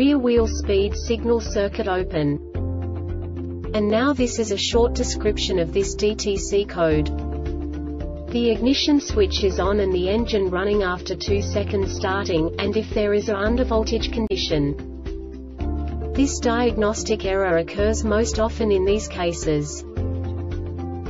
rear wheel speed signal circuit open. And now this is a short description of this DTC code. The ignition switch is on and the engine running after 2 seconds starting, and if there is a undervoltage condition. This diagnostic error occurs most often in these cases.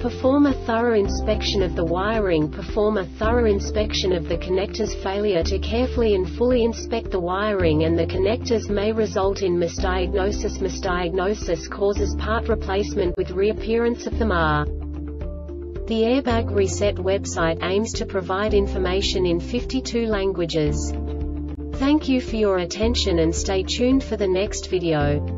Perform a thorough inspection of the wiring. Perform a thorough inspection of the connectors. Failure to carefully and fully inspect the wiring and the connectors may result in misdiagnosis. Misdiagnosis causes part replacement with reappearance of the MAR. The Airbag Reset website aims to provide information in 52 languages. Thank you for your attention and stay tuned for the next video.